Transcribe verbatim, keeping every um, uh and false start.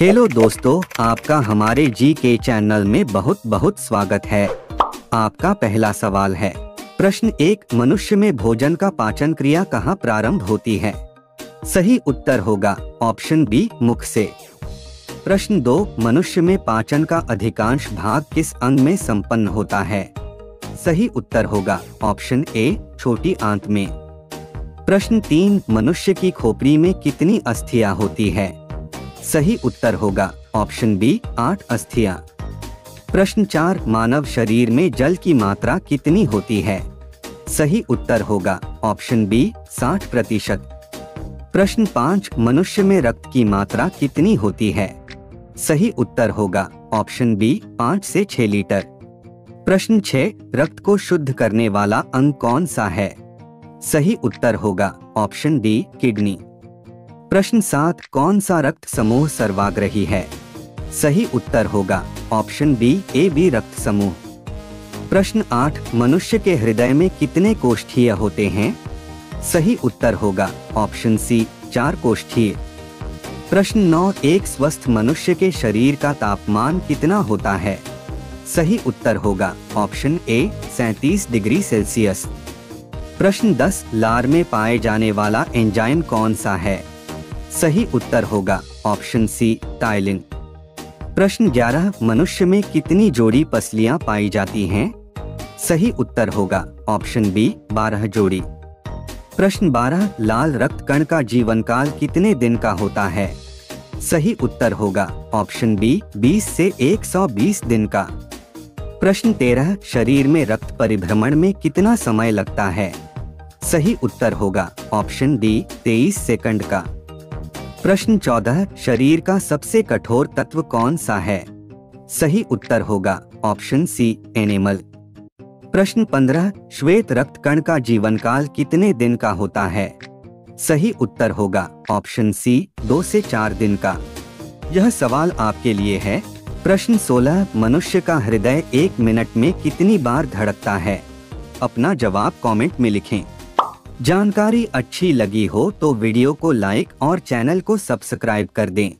Hello दोस्तों, आपका हमारे जी के चैनल में बहुत बहुत स्वागत है। आपका पहला सवाल है, प्रश्न एक, मनुष्य में भोजन का पाचन क्रिया कहाँ प्रारंभ होती है? सही उत्तर होगा ऑप्शन बी, मुख से। प्रश्न दो, मनुष्य में पाचन का अधिकांश भाग किस अंग में संपन्न होता है? सही उत्तर होगा ऑप्शन ए, छोटी आंत में। प्रश्न तीन, मनुष्य की खोपड़ी में कितनी अस्थियां होती है? सही उत्तर होगा ऑप्शन बी, आठ अस्थियां। प्रश्न चार, मानव शरीर में जल की मात्रा कितनी होती है? सही उत्तर होगा ऑप्शन बी, साठ प्रतिशत। प्रश्न पाँच, मनुष्य में रक्त की मात्रा कितनी होती है? सही उत्तर होगा ऑप्शन बी, पाँच से छह लीटर। प्रश्न छह, रक्त को शुद्ध करने वाला अंग कौन सा है? सही उत्तर होगा ऑप्शन डी, किडनी। प्रश्न सात, कौन सा रक्त समूह सर्वाग्रही है? सही उत्तर होगा ऑप्शन बी, ए बी रक्त समूह। प्रश्न आठ, मनुष्य के हृदय में कितने कोष्ठीय होते हैं? सही उत्तर होगा ऑप्शन सी, चार कोष्ठीय। प्रश्न नौ, एक स्वस्थ मनुष्य के शरीर का तापमान कितना होता है? सही उत्तर होगा ऑप्शन ए, सैंतीस डिग्री सेल्सियस। प्रश्न दस, लार में पाए जाने वाला एंजाइम कौन सा है? सही उत्तर होगा ऑप्शन सी, टाइलिन। प्रश्न ग्यारह, मनुष्य में कितनी जोड़ी पसलियां पाई जाती हैं? सही उत्तर होगा ऑप्शन बी, बारह जोड़ी। प्रश्न बारह, लाल रक्त कण का जीवन काल कितने दिन का होता है? सही उत्तर होगा ऑप्शन बी, बीस से एक सौ बीस दिन का। प्रश्न तेरह, शरीर में रक्त परिभ्रमण में कितना समय लगता है? सही उत्तर होगा ऑप्शन डी, तेईस सेकंड का। प्रश्न चौदह, शरीर का सबसे कठोर तत्व कौन सा है? सही उत्तर होगा ऑप्शन सी, एनिमल। प्रश्न पंद्रह, श्वेत रक्त कण का जीवन काल कितने दिन का होता है? सही उत्तर होगा ऑप्शन सी, दो से चार दिन का। यह सवाल आपके लिए है। प्रश्न सोलह, मनुष्य का हृदय एक मिनट में कितनी बार धड़कता है? अपना जवाब कमेंट में लिखें। जानकारी अच्छी लगी हो तो वीडियो को लाइक और चैनल को सब्सक्राइब कर दें।